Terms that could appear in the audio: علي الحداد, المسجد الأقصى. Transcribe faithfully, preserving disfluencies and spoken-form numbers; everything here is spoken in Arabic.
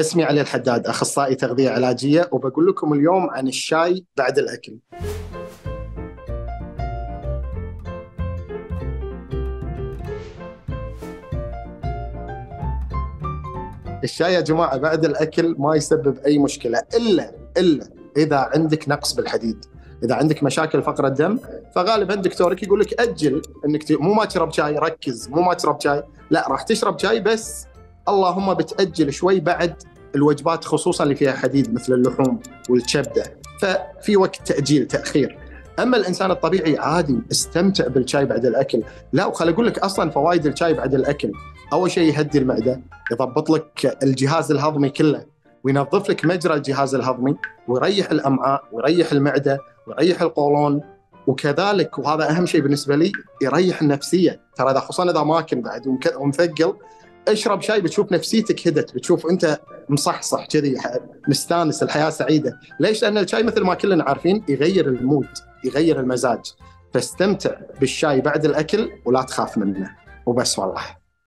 اسمي علي الحداد، أخصائي تغذية علاجية، وبقول لكم اليوم عن الشاي بعد الأكل. الشاي يا جماعة بعد الأكل ما يسبب أي مشكلة إلا إلا إذا عندك نقص بالحديد، إذا عندك مشاكل فقر الدم، فغالبا دكتورك يقول لك أجل إنك ت... مو ما تشرب شاي، ركز مو ما تشرب شاي، لا راح تشرب شاي بس اللهم بتأجل شوي بعد الوجبات، خصوصا اللي فيها حديد مثل اللحوم والكبدة، ففي وقت تأجيل تأخير. أما الإنسان الطبيعي عادي استمتع بالشاي بعد الأكل. لا، وخل أقول لك أصلا فوائد الشاي بعد الأكل. أول شيء يهدي المعدة، يضبط لك الجهاز الهضمي كله، وينظف لك مجرى الجهاز الهضمي، ويريح الأمعاء، ويريح المعدة، ويريح القولون، وكذلك وهذا أهم شيء بالنسبة لي يريح النفسية. ترى إذا خصوصا إذا ماكن بعد ومثقل، اشرب شاي بتشوف نفسيتك هدت، بتشوف انت مصحصح كذي مستانس، الحياه سعيده. ليش؟ لان الشاي مثل ما كلنا عارفين يغير المود، يغير المزاج، فاستمتع بالشاي بعد الاكل ولا تخاف منه وبس. والله